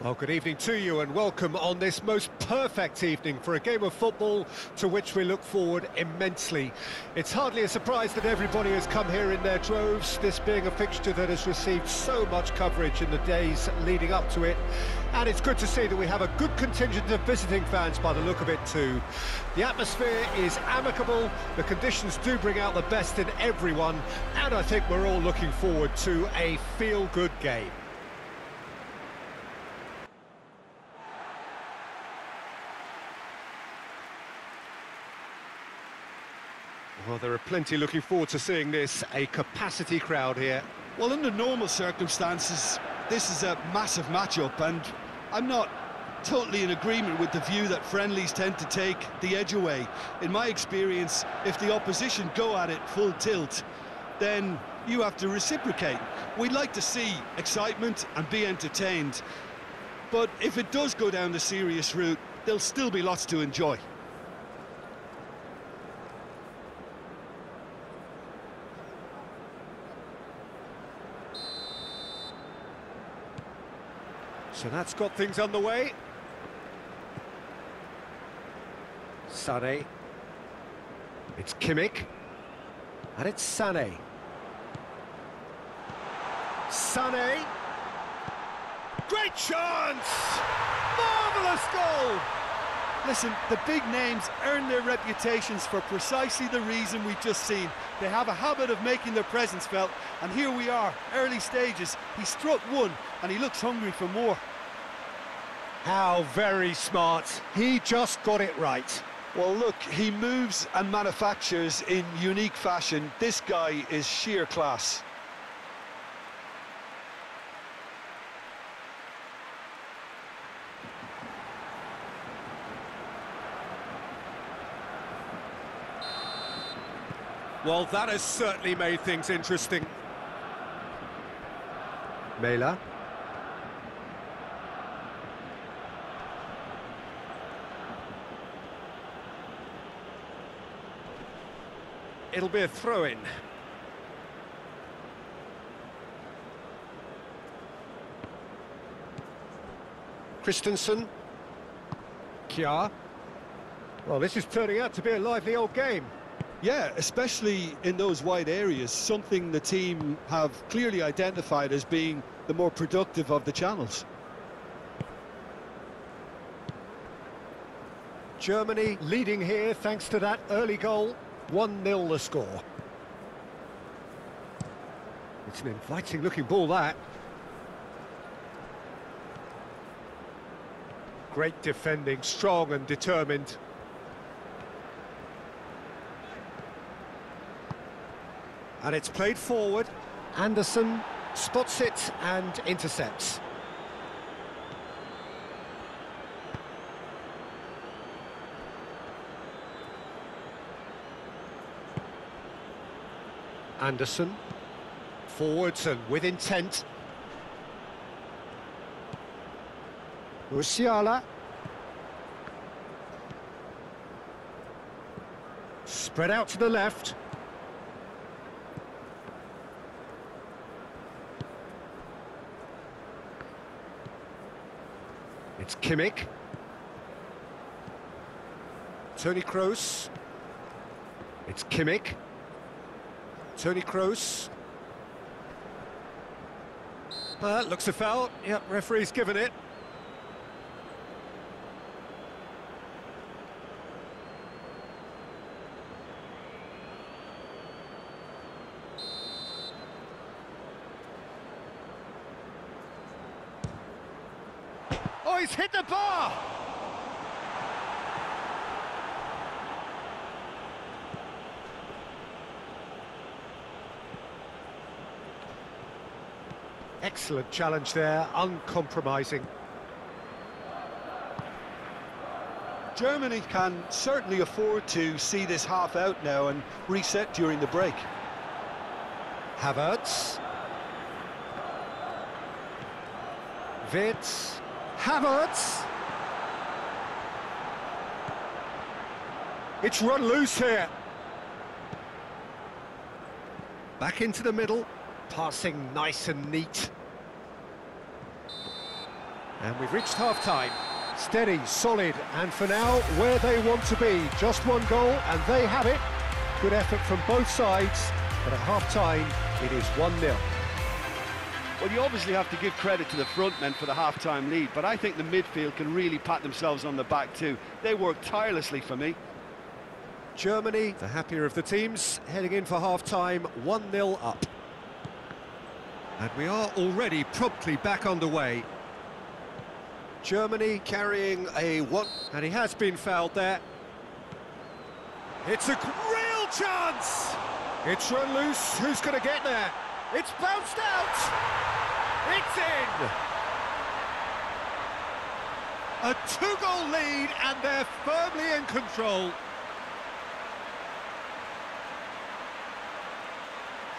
Well, good evening to you and welcome on this most perfect evening for a game of football to which we look forward immensely. It's hardly a surprise that everybody has come here in their droves, this being a fixture that has received so much coverage in the days leading up to it. And it's good to see that we have a good contingent of visiting fans by the look of it too. The atmosphere is amicable, the conditions do bring out the best in everyone, and I think we're all looking forward to a feel-good game. Well, there are plenty looking forward to seeing this, a capacity crowd here. Well, under normal circumstances, this is a massive matchup, and I'm not totally in agreement with the view that friendlies tend to take the edge away. In my experience, if the opposition go at it full tilt, then you have to reciprocate. We'd like to see excitement and be entertained, but if it does go down the serious route, there'll still be lots to enjoy. So that's got things underway. Sané. It's Kimmich. And it's Sané. Sané. Great chance! Marvellous goal! Listen, the big names earn their reputations for precisely the reason we've just seen. They have a habit of making their presence felt, and here we are, early stages. He struck one, and he looks hungry for more. How very smart. He just got it right. Well, look, he moves and manufactures in unique fashion. This guy is sheer class. Well, that has certainly made things interesting. Müller. It'll be a throw-in. Christensen. Kiar. Well, this is turning out to be a lively old game. Yeah, especially in those wide areas, something the team have clearly identified as being the more productive of the channels. Germany leading here thanks to that early goal. 1-0 the score. It's an inviting looking ball, that. Great defending, strong and determined. And it's played forward. Anderson spots it and intercepts. Anderson, forwards and with intent. Usiala. Spread out to the left. It's Kimmich. Tony Kroos. It's Kimmich. Tony Kroos. That looks a foul. Yep, referee's given it. Oh, he's hit the bar! Excellent challenge there, uncompromising. Germany can certainly afford to see this half out now and reset during the break. Havertz. Witz. Havertz. It's run loose here. Back into the middle. Passing nice and neat. And we've reached half-time. Steady, solid, and for now, where they want to be. Just one goal, and they have it. Good effort from both sides, but at half-time, it is 1-0. Well, you obviously have to give credit to the front men for the half-time lead, but I think the midfield can really pat themselves on the back too. They worked tirelessly for me. Germany, the happier of the teams, heading in for half-time, 1-0 up. And we are already promptly back underway. Germany carrying a one, and he has been fouled there. It's a real chance! It's run loose, who's going to get there? It's bounced out! It's in! A two-goal lead, and they're firmly in control.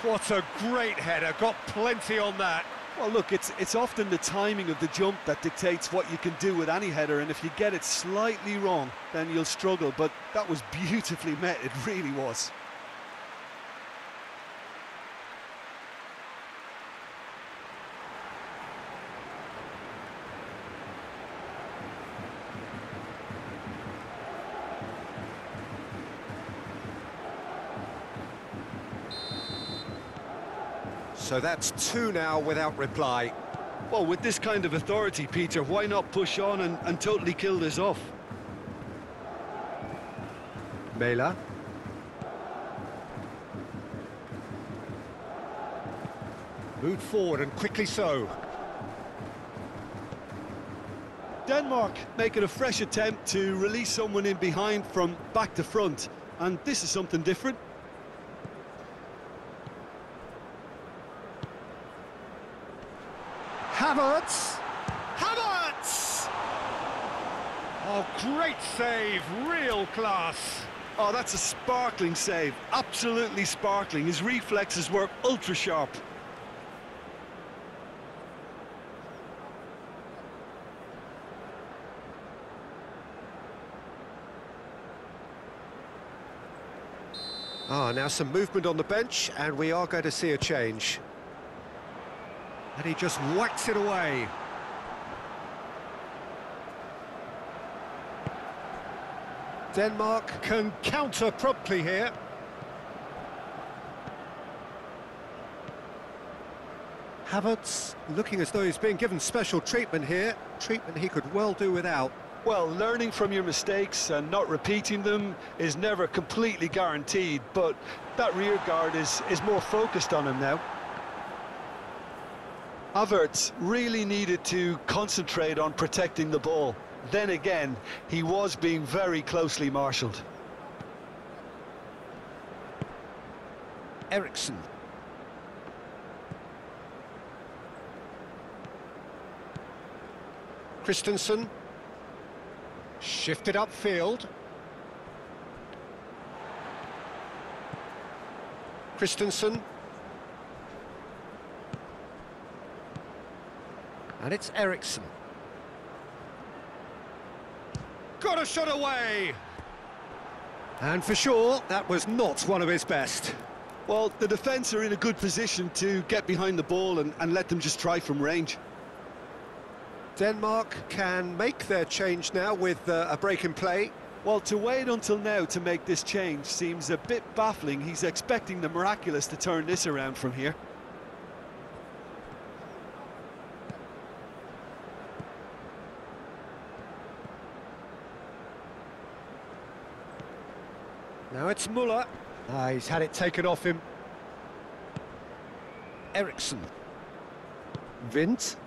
What a great header, got plenty on that. Well, look, it's often the timing of the jump that dictates what you can do with any header, and if you get it slightly wrong, then you'll struggle, but that was beautifully met, it really was. So that's two now without reply. Well, with this kind of authority, Peter, why not push on and totally kill this off? Mela. Moved forward and quickly so. Denmark making a fresh attempt to release someone in behind from back to front. And this is something different. Havertz! Oh, great save, real class. Oh, that's a sparkling save, absolutely sparkling. His reflexes were ultra sharp. Ah, now some movement on the bench, and we are going to see a change. And he just whacks it away. Denmark can counter promptly here. Havertz looking as though he's being given special treatment here. Treatment he could well do without. Well, learning from your mistakes and not repeating them is never completely guaranteed, but that rear guard is more focused on him now. Havertz really needed to concentrate on protecting the ball. Then again, he was being very closely marshalled. Ericsson. Christensen. Shifted upfield. Christensen. And it's Ericsson. Got a shot away! And for sure, that was not one of his best. Well, the defence are in a good position to get behind the ball and let them just try from range. Denmark can make their change now with a break in play. Well, to wait until now to make this change seems a bit baffling. He's expecting the miraculous to turn this around from here. Now it's Müller. Ah, he's had it taken off him. Ericsson. Vint.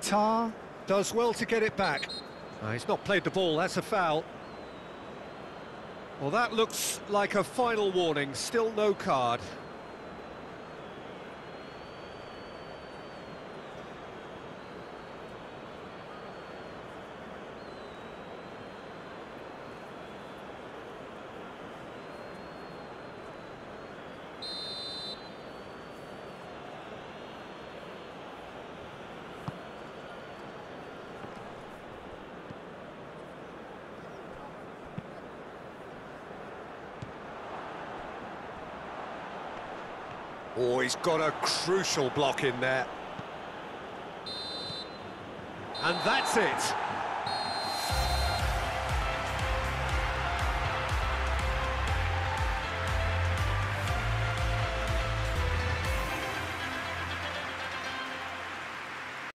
Tarr does well to get it back. Ah, he's not played the ball, that's a foul. Well, that looks like a final warning, still no card. Oh, he's got a crucial block in there. And that's it.